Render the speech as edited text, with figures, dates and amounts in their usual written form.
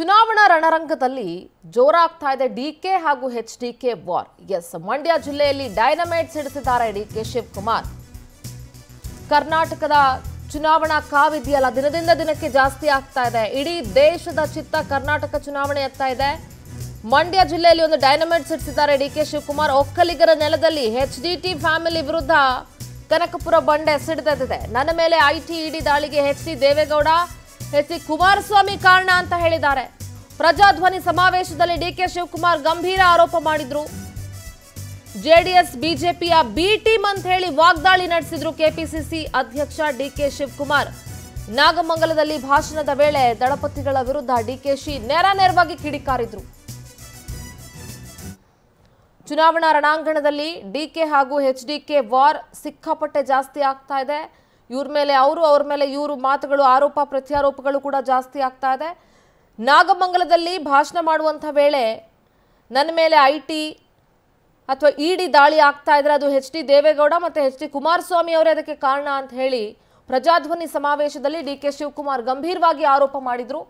ಚುನಾವಣಾ ರಣರಂಗದಲ್ಲಿ ಜೋರಾಗ್ತಾ ಇದೆ ಡಿ ಕೆ ಹಾಗೂ HD K war. S, Mandya ಜಿಲ್ಲೆಯಲ್ಲಿ ಡೈನಮೈಟ್ ಸಿಡಿಸಿದ್ದಾರೆ ಡಿ ಕೆ ಶಿವಕುಮಾರ್. ಕರ್ನಾಟಕದ ಚುನಾವಣಾ ಕಾವಿದೆಯಲ್ಲ, ದಿನದಿಂದ ದಿನಕ್ಕೆ ಜಾಸ್ತಿ ಆಗ್ತಾ ಇದೆ. ಇಡೀ ದೇಶದ ಚಿತ್ತ ಕರ್ನಾಟಕ ಚುನಾವಣೆ ಆಗ್ತಾ ಇದೆ. ಮಂಡ್ಯ ಜಿಲ್ಲೆಯಲ್ಲಿ ಒಂದು ಡೈನಮೈಟ್ ಸಿಡಿಸಿದ್ದಾರೆ ಡಿ ಕೆ ಶಿವಕುಮಾರ್. ಒಕ್ಕಲಿಗರ ನೆಲದಲ್ಲಿ ಎಚ್ಡಿಟಿ ಫ್ಯಾಮಿಲಿ ವಿರುದ್ಧ ಕನಕಪುರ ಬಂಡೆ ಸಿಡಿದಿದೆ. ನನ್ನ ಮೇಲೆ ಐಟಿ ईडी ದಾಳಿಗೆ ಎಚ್ಡಿ ದೇವೇಗೌಡ, ಎಚ್ಡಿ ಕುಮಾರಸ್ವಾಮಿ ಕಾರಣ ಅಂತ ಹೇಳಿದ್ದಾರೆ. ಪ್ರಜಾಧ್ವನಿ ಸಮಾವೇಶದಲ್ಲಿ ಡಿ ಕೆ ಶಿವಕುಮಾರ್ ಗಂಭೀರ ಆರೋಪ ಮಾಡಿದ್ರು. जेडीएस ಬಿಜೆಪಿಯ ಬಿ ಟೀಮ್ ಅಂತ ಹೇಳಿ ವಾಗ್ದಾಳಿ ನಡೆಸಿದ್ರು. ಕೆಪಿಸಿಸಿ ಅಧ್ಯಕ್ಷ ಡಿ ಕೆ ಶಿವಕುಮಾರ್ ನಾಗಮಂಗಲದಲ್ಲಿ ಭಾಷಣದ ವೇಳೆ ದಳಪತಿಗಳ ವಿರುದ್ಧ ಡಿಕೆಶಿ ನೇರವಾಗಿ ಕಿಡಿಕಾರಿದ್ರು. ಚುನಾವಣಾ ರಣಾಂಗಣದಲ್ಲಿ ಡಿಕೆ ಹಾಗೂ ಎಚ್ಡಿಕೆ ವಾರ್ ಸಿಕ್ಕಾಪಟ್ಟೆ ಜಾಸ್ತಿ ಆಗ್ತಾ ಇದೆ. ಇವ್ರ ಮೇಲೆ ಅವರು, ಅವರ ಮೇಲೆ ಇವರು ಮಾತುಗಳು, ಆರೋಪ ಪ್ರತ್ಯಾರೋಪಗಳು ಕೂಡ ಜಾಸ್ತಿ ಆಗ್ತಾ ಇದೆ. ನಾಗಮಂಗಲದಲ್ಲಿ ಭಾಷಣ ಮಾಡುವಂಥ ವೇಳೆ ನನ್ನ ಮೇಲೆ ಐಟಿ ಅಥವಾ ಇಡಿ ದಾಳಿ ಆಗ್ತಾ ಇದ್ರೆ ಅದು ಎಚ್ಡಿ ದೇವೇಗೌಡ ಮತ್ತು ಎಚ್ಡಿ ಕುಮಾರಸ್ವಾಮಿ ಅವರೇ ಅದಕ್ಕೆ ಕಾರಣ ಅಂತ ಹೇಳಿ ಪ್ರಜಾಧ್ವನಿ ಸಮಾವೇಶದಲ್ಲಿ ಡಿ ಕೆ ಶಿವಕುಮಾರ್ ಗಂಭೀರವಾಗಿ ಆರೋಪ ಮಾಡಿದ್ರು.